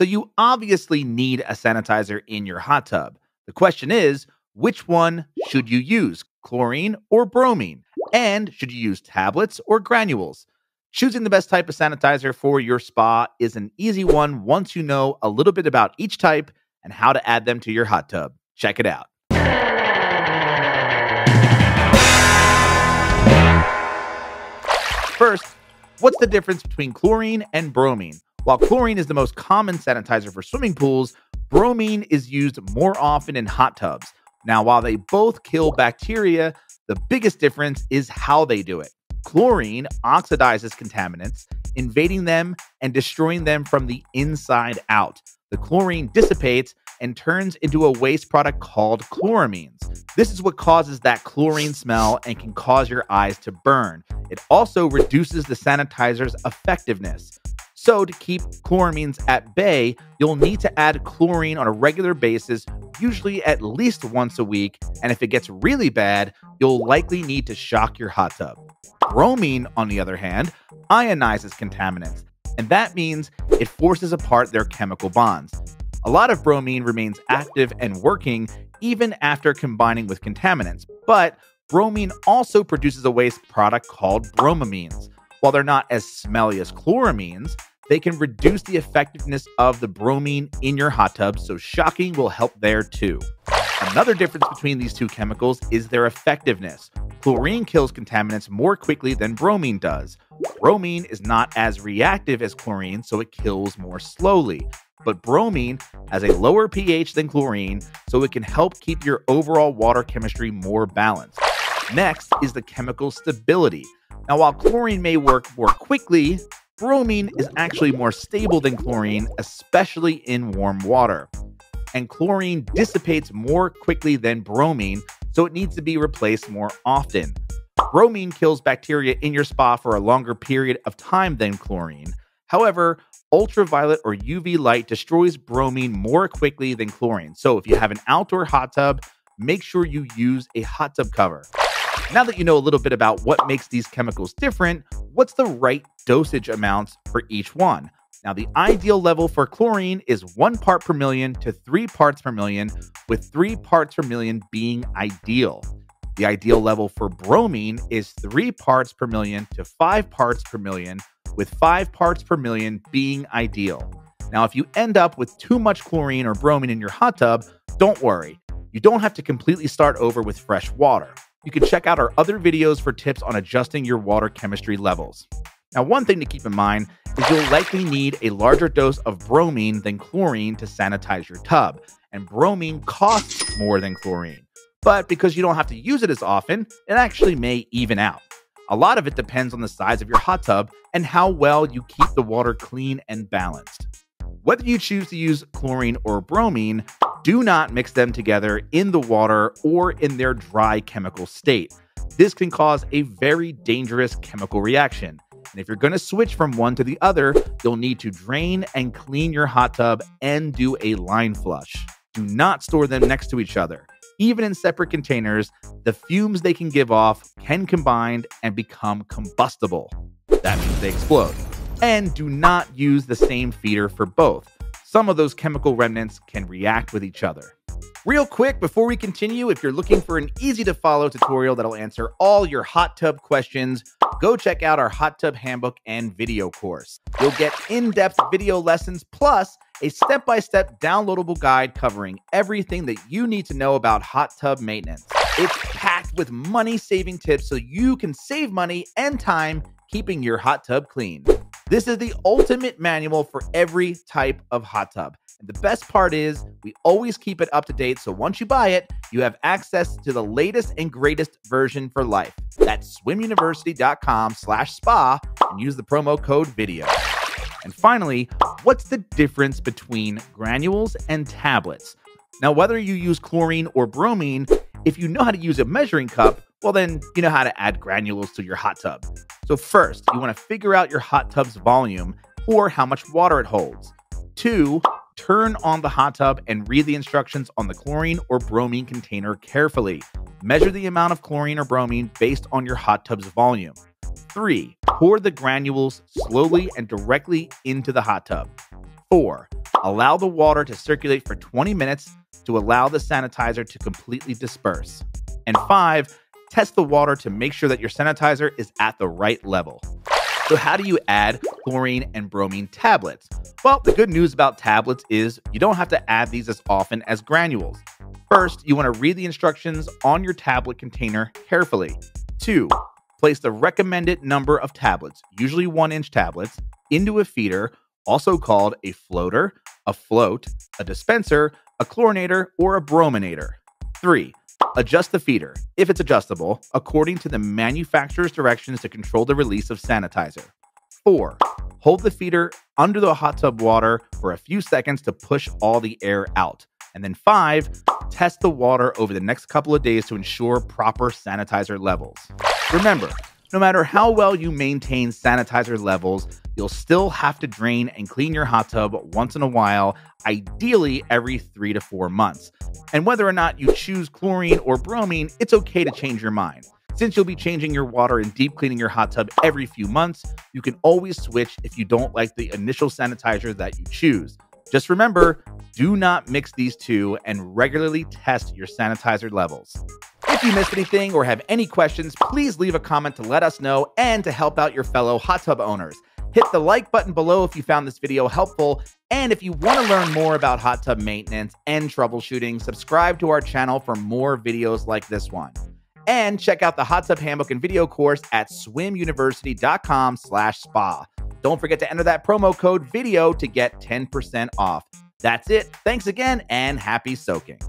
So you obviously need a sanitizer in your hot tub. The question is, which one should you use, chlorine or bromine? And should you use tablets or granules? Choosing the best type of sanitizer for your spa is an easy one once you know a little bit about each type and how to add them to your hot tub. Check it out. First, what's the difference between chlorine and bromine? While chlorine is the most common sanitizer for swimming pools, bromine is used more often in hot tubs. Now, while they both kill bacteria, the biggest difference is how they do it. Chlorine oxidizes contaminants, invading them and destroying them from the inside out. The chlorine dissipates and turns into a waste product called chloramines. This is what causes that chlorine smell and can cause your eyes to burn. It also reduces the sanitizer's effectiveness. So to keep chloramines at bay, you'll need to add chlorine on a regular basis, usually at least once a week, and if it gets really bad, you'll likely need to shock your hot tub. Bromine, on the other hand, ionizes contaminants, and that means it forces apart their chemical bonds. A lot of bromine remains active and working even after combining with contaminants, but bromine also produces a waste product called bromamines. While they're not as smelly as chloramines, they can reduce the effectiveness of the bromine in your hot tub, so shocking will help there too. Another difference between these two chemicals is their effectiveness. Chlorine kills contaminants more quickly than bromine does. Bromine is not as reactive as chlorine, so it kills more slowly. But bromine has a lower pH than chlorine, so it can help keep your overall water chemistry more balanced. Next is the chemical stability. Now, while chlorine may work more quickly, bromine is actually more stable than chlorine, especially in warm water. And chlorine dissipates more quickly than bromine, so it needs to be replaced more often. Bromine kills bacteria in your spa for a longer period of time than chlorine. However, ultraviolet or UV light destroys bromine more quickly than chlorine. So if you have an outdoor hot tub, make sure you use a hot tub cover. Now that you know a little bit about what makes these chemicals different, what's the right dosage amounts for each one? Now, the ideal level for chlorine is 1 part per million to 3 parts per million, with 3 parts per million being ideal. The ideal level for bromine is 3 parts per million to 5 parts per million, with 5 parts per million being ideal. Now, if you end up with too much chlorine or bromine in your hot tub, don't worry. You don't have to completely start over with fresh water. You can check out our other videos for tips on adjusting your water chemistry levels. Now, one thing to keep in mind is you'll likely need a larger dose of bromine than chlorine to sanitize your tub, and bromine costs more than chlorine. But because you don't have to use it as often, it actually may even out. A lot of it depends on the size of your hot tub and how well you keep the water clean and balanced. Whether you choose to use chlorine or bromine, do not mix them together in the water or in their dry chemical state. This can cause a very dangerous chemical reaction. And if you're going to switch from one to the other, you'll need to drain and clean your hot tub and do a line flush. Do not store them next to each other. Even in separate containers, the fumes they can give off can combine and become combustible. That means they explode. And do not use the same feeder for both. Some of those chemical remnants can react with each other. Real quick, before we continue, if you're looking for an easy-to-follow tutorial that'll answer all your hot tub questions, go check out our Hot Tub Handbook and video course. You'll get in-depth video lessons, plus a step-by-step downloadable guide covering everything that you need to know about hot tub maintenance. It's packed with money-saving tips so you can save money and time keeping your hot tub clean. This is the ultimate manual for every type of hot tub. And the best part is we always keep it up to date. So once you buy it, you have access to the latest and greatest version for life. That's swimuniversity.com/spa and use the promo code video. And finally, what's the difference between granules and tablets? Now, whether you use chlorine or bromine, if you know how to use a measuring cup, well, then you know how to add granules to your hot tub. So first, you want to figure out your hot tub's volume or how much water it holds. 2, turn on the hot tub and read the instructions on the chlorine or bromine container carefully. Measure the amount of chlorine or bromine based on your hot tub's volume. 3, pour the granules slowly and directly into the hot tub. 4. Allow the water to circulate for 20 minutes to allow the sanitizer to completely disperse. And 5. Test the water to make sure that your sanitizer is at the right level. So how do you add chlorine and bromine tablets? Well, the good news about tablets is you don't have to add these as often as granules. First, you want to read the instructions on your tablet container carefully. 2. Place the recommended number of tablets, usually 1-inch tablets, into a feeder, also called a floater, a float, a dispenser, a chlorinator, or a brominator. 3. Adjust the feeder, if it's adjustable, according to the manufacturer's directions to control the release of sanitizer. 4. Hold the feeder under the hot tub water for a few seconds to push all the air out. And then 5. Test the water over the next couple of days to ensure proper sanitizer levels. Remember, no matter how well you maintain sanitizer levels, you'll still have to drain and clean your hot tub once in a while, ideally every 3 to 4 months. And whether or not you choose chlorine or bromine, it's okay to change your mind. Since you'll be changing your water and deep cleaning your hot tub every few months, you can always switch if you don't like the initial sanitizer that you choose. Just remember, do not mix these two and regularly test your sanitizer levels. If you missed anything or have any questions, please leave a comment to let us know and to help out your fellow hot tub owners. Hit the like button below if you found this video helpful. And if you want to learn more about hot tub maintenance and troubleshooting, subscribe to our channel for more videos like this one. And check out the hot tub handbook and video course at swimuniversity.com/spa. Don't forget to enter that promo code VIDEO to get 10% off. That's it. Thanks again and happy soaking.